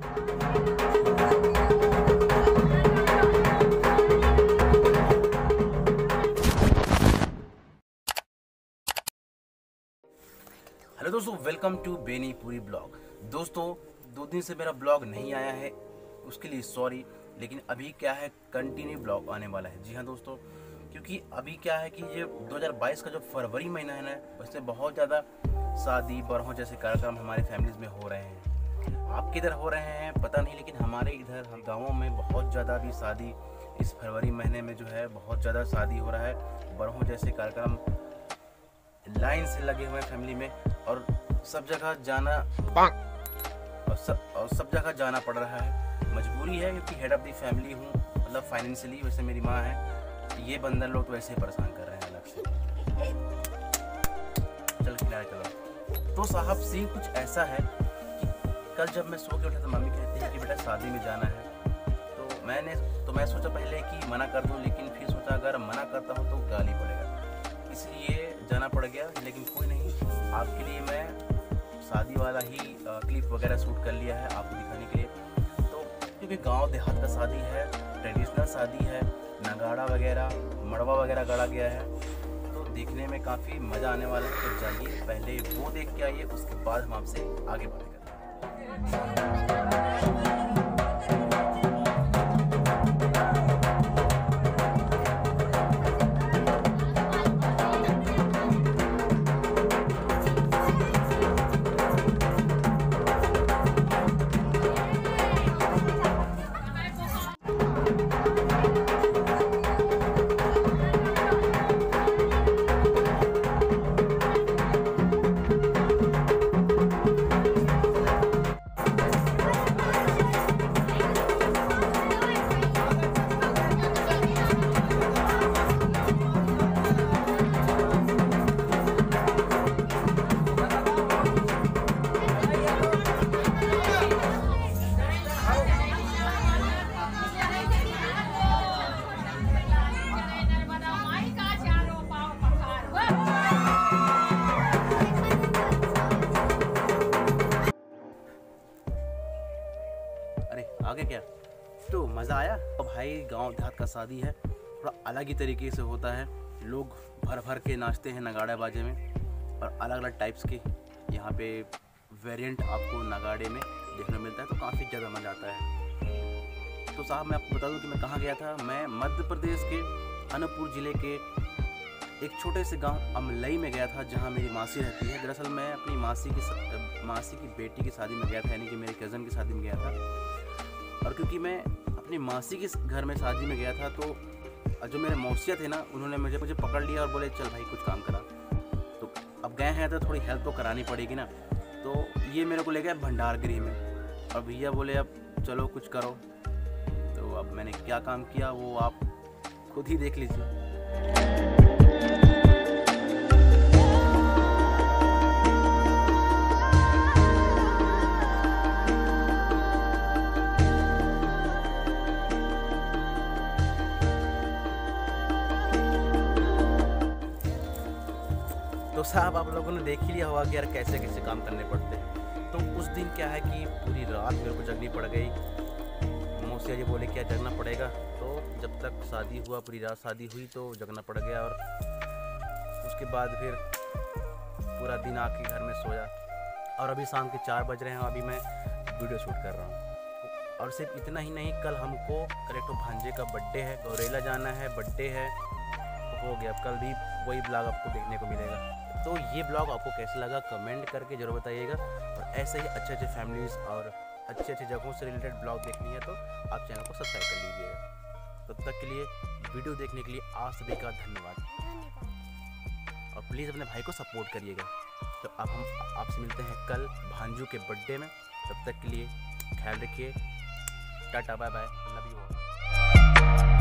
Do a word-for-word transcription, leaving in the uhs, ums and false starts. Hello दोस्तों, welcome to Benipuri blog. दोस्तों, दो दिन से मेरा ब्लॉग नहीं आया है, उसके लिए सॉरी। लेकिन अभी क्या है, कंटिन्यू ब्लॉग आने वाला है। जी हाँ दोस्तों, क्योंकि अभी क्या है कि ये दो हज़ार बाईस का जो फरवरी महीना है ना, उससे बहुत ज़्यादा शादी बरहों जैसे कार्यक्रम हमारे फैमिलीज़ में हो रहे हैं। आपके इधर हो रहे हैं पता नहीं, लेकिन हमारे इधर हम गाँवों में बहुत ज़्यादा भी शादी इस फरवरी महीने में जो है बहुत ज़्यादा शादी हो रहा है। बरहों जैसे कार्यक्रम लाइन से लगे हुए फैमिली में, और सब जगह जाना और सब और सब जगह जाना पड़ रहा है। मजबूरी है क्योंकि हेड ऑफ दी फैमिली हूँ, मतलब फाइनेंशियली वैसे मेरी माँ है। ये बंदर लोग तो वैसे ही परेशान कर रहे हैं अलग से। चल किनारे चलो। तो साहब सीन कुछ ऐसा है कि कल जब मैं सो के उठा तो मम्मी कहती है कि बेटा शादी में जाना है। तो मैंने तो मैं सोचा पहले कि मना कर दूँ, लेकिन फिर सोचा अगर मना करता हूँ तो गाली पड़ेगा, इसलिए जाना पड़ गया। लेकिन कोई नहीं, आपके लिए मैं शादी वाला ही क्लिप वगैरह शूट कर लिया है आपको दिखाने के लिए। तो क्योंकि गांव देहात का शादी है, ट्रेडिशनल शादी है, नगढ़ा वगैरह मड़वा वगैरह गढ़ा गया है, तो देखने में काफ़ी मज़ा आने वाला है। तो जाइए पहले वो देख के आइए, उसके बाद हम आपसे आगे बढ़ेंगे। आगे क्या, तो मज़ा आया। अब भाई गांव देहात का शादी है, थोड़ा अलग ही तरीके से होता है। लोग भर भर के नाचते हैं नगाड़े बाजे में, और अलग अलग टाइप्स के यहाँ पे वेरिएंट आपको नगाड़े में देखने मिलता है, तो काफ़ी ज़्यादा मज़ा आता है। तो साहब मैं आपको बता दूं कि मैं कहाँ गया था। मैं मध्य प्रदेश के अनूपपुर ज़िले के एक छोटे से गाँव अमलई में गया था, जहाँ मेरी मासी रहती है। दरअसल मैं अपनी मासी की मासी की बेटी की शादी में गया था, यानी कि मेरे कज़न की शादी में गया था। और क्योंकि मैं अपनी मासी के घर में शादी में गया था, तो जो मेरे मौसिया थे ना, उन्होंने मुझे मुझे पकड़ लिया और बोले चल भाई कुछ काम करा। तो अब गए हैं तो थोड़ी हेल्प तो करानी पड़ेगी ना। तो ये मेरे को ले गए भंडार गृह में, और भैया बोले अब चलो कुछ करो। तो अब मैंने क्या काम किया वो आप खुद ही देख लीजिए। तो साहब आप लोगों ने देख ही लिया होगा कि यार कैसे कैसे काम करने पड़ते हैं। तो उस दिन क्या है कि पूरी रात मेरे को जगनी पड़ गई। मौसी जी बोले क्या जगना पड़ेगा, तो जब तक शादी हुआ पूरी रात शादी हुई तो जगना पड़ गया। और उसके बाद फिर पूरा दिन आके घर में सोया, और अभी शाम के चार बज रहे हैं, अभी मैं वीडियो शूट कर रहा हूँ। और सिर्फ इतना ही नहीं, कल हमको करेक्टो भांजे का बर्थडे है, गौरेला जाना है, बर्थडे है, हो गया। कल भी वही ब्लॉग आपको देखने को मिलेगा। तो ये ब्लॉग आपको कैसा लगा कमेंट करके ज़रूर बताइएगा, और ऐसे ही अच्छे अच्छे फैमिलीज़ और अच्छे अच्छे जगहों से रिलेटेड ब्लॉग देखनी है तो आप चैनल को सब्सक्राइब कर लीजिएगा। तब तक के लिए, वीडियो देखने के लिए आप सभी का धन्यवाद, और प्लीज़ अपने भाई को सपोर्ट करिएगा। तो अब हम आपसे मिलते हैं कल भांजू के बर्थडे में। तब तक के लिए ख्याल रखिए, tata bye bye, love you all.